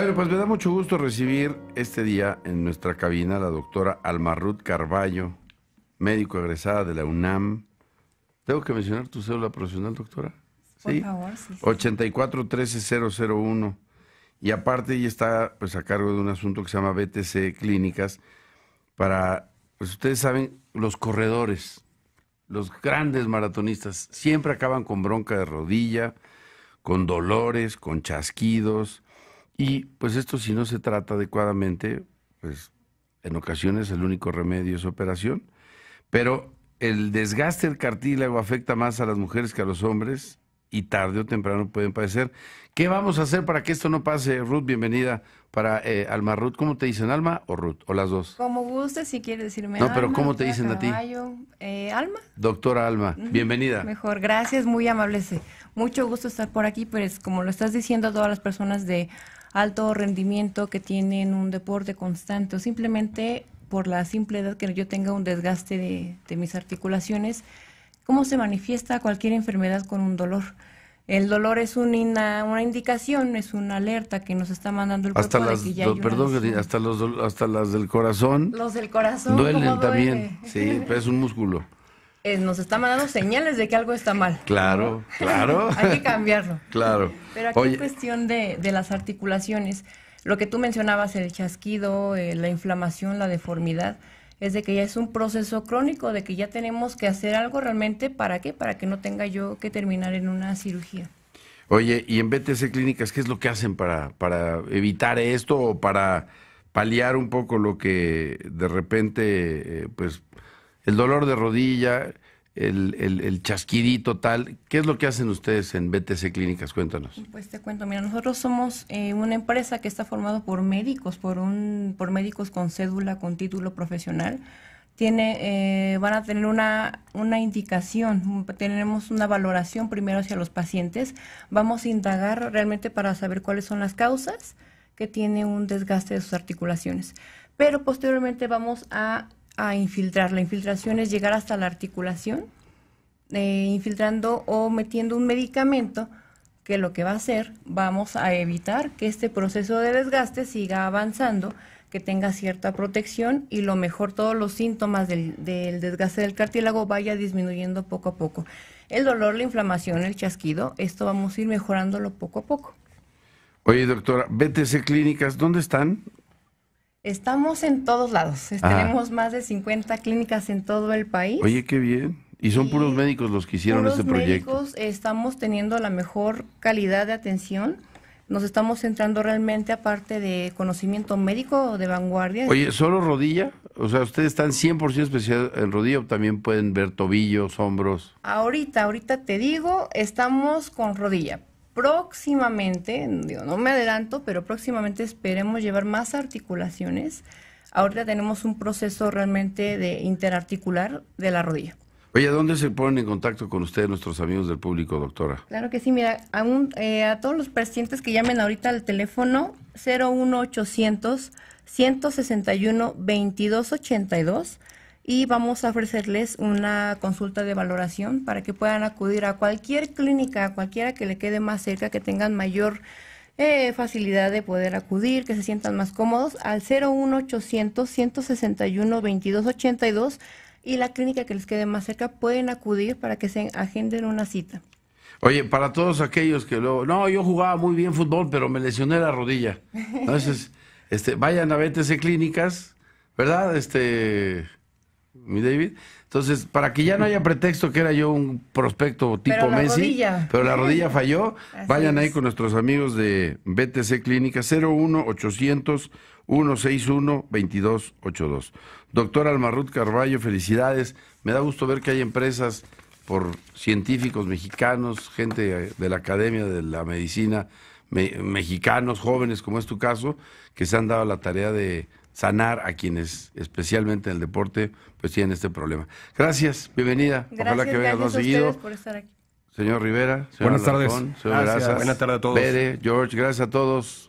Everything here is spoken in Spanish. Bueno, pues me da mucho gusto recibir este día en nuestra cabina a la doctora Alma Ruth Carballo, médico egresada de la UNAM. ¿Tengo que mencionar tu cédula profesional, doctora? Sí, por favor, sí, sí. 8413001. Y aparte ella está pues a cargo de un asunto que se llama BTC Clínicas para, pues ustedes saben, los corredores, los grandes maratonistas siempre acaban con bronca de rodilla, con dolores, con chasquidos. Y pues esto, si no se trata adecuadamente, pues en ocasiones el único remedio es operación. Pero el desgaste del cartílago afecta más a las mujeres que a los hombres y tarde o temprano pueden padecer. ¿Qué vamos a hacer para que esto no pase? Ruth, bienvenida para Alma Ruth. ¿Cómo te dicen, Alma o Ruth? ¿O las dos? Como gustes, si quieres decirme Alma. No, pero ¿cómo te dicen a ti? Alma. Doctora Alma, bienvenida. Mejor, gracias, muy amables. Mucho gusto estar por aquí, pues como lo estás diciendo, todas las personas de alto rendimiento que tienen un deporte constante o simplemente por la simple edad que yo tenga un desgaste de mis articulaciones, ¿cómo se manifiesta cualquier enfermedad con un dolor? El dolor es una indicación, es una alerta que nos está mandando el cuerpo de que ya hay una lesión. Hasta las del corazón. Los del corazón duelen también, sí, pero es un músculo. Nos está mandando señales de que algo está mal. Claro, ¿no? Claro. Hay que cambiarlo. Claro. Pero aquí es cuestión de las articulaciones. Lo que tú mencionabas, el chasquido, la inflamación, la deformidad, es de que ya es un proceso crónico, de que ya tenemos que hacer algo realmente. ¿Para qué? Para que no tenga yo que terminar en una cirugía. Oye, y en BTC Clínicas, ¿qué es lo que hacen para evitar esto o para paliar un poco lo que de repente, pues, el dolor de rodilla, el chasquidito tal? ¿Qué es lo que hacen ustedes en BTC Clínicas? Cuéntanos. Pues te cuento, mira, nosotros somos una empresa que está formada por médicos, por médicos con cédula, con título profesional. Van a tener una indicación, tenemos una valoración primero hacia los pacientes. Vamos a indagar realmente para saber cuáles son las causas que tiene un desgaste de sus articulaciones. Pero posteriormente vamos a infiltrar. La infiltración es llegar hasta la articulación, infiltrando o metiendo un medicamento que lo que va a hacer, vamos a evitar que este proceso de desgaste siga avanzando, que tenga cierta protección y lo mejor todos los síntomas del desgaste del cartílago vaya disminuyendo poco a poco. El dolor, la inflamación, el chasquido, esto vamos a ir mejorándolo poco a poco. Oye, doctora, BTC Clínicas, ¿dónde están? Estamos en todos lados. Tenemos más de 50 clínicas en todo el país. Oye, qué bien. Y son puros médicos los que hicieron este proyecto. Puros médicos, estamos teniendo la mejor calidad de atención. Nos estamos centrando realmente, aparte de conocimiento médico de vanguardia. Oye, ¿solo rodilla? O sea, ¿ustedes están 100% especializados en rodilla o también pueden ver tobillos, hombros? Ahorita te digo, estamos con rodilla. Próximamente, digo, no me adelanto, pero próximamente esperemos llevar más articulaciones. Ahorita tenemos un proceso realmente de interarticular de la rodilla. Oye, ¿dónde se ponen en contacto con ustedes nuestros amigos del público, doctora? Claro que sí, mira, a todos los pacientes que llamen ahorita al teléfono 01800-161-2282 y vamos a ofrecerles una consulta de valoración para que puedan acudir a cualquier clínica, a cualquiera que le quede más cerca, que tengan mayor facilidad de poder acudir, que se sientan más cómodos, al 01800-161-2282 y la clínica que les quede más cerca pueden acudir para que se agenden una cita. Oye, para todos aquellos que luego, no, yo jugaba muy bien fútbol, pero me lesioné la rodilla. Entonces, vayan a BTC Clínicas, ¿verdad? Mi David, entonces, para que ya no haya pretexto que era yo un prospecto tipo Messi, pero la rodilla falló, vayan ahí con nuestros amigos de BTC Clínica, 01800-161-2282. Doctora Alma Ruth Carballo, felicidades. Me da gusto ver que hay empresas por científicos mexicanos, gente de la Academia de la Medicina, mexicanos, jóvenes, como es tu caso, que se han dado la tarea de sanar a quienes, especialmente en el deporte, pues tienen este problema. Gracias, bienvenida. Gracias, ojalá que vengas más seguido. Por estar aquí. Señor Rivera, señor Buenas tardes. Buenas tardes a todos. Pere, George, gracias a todos.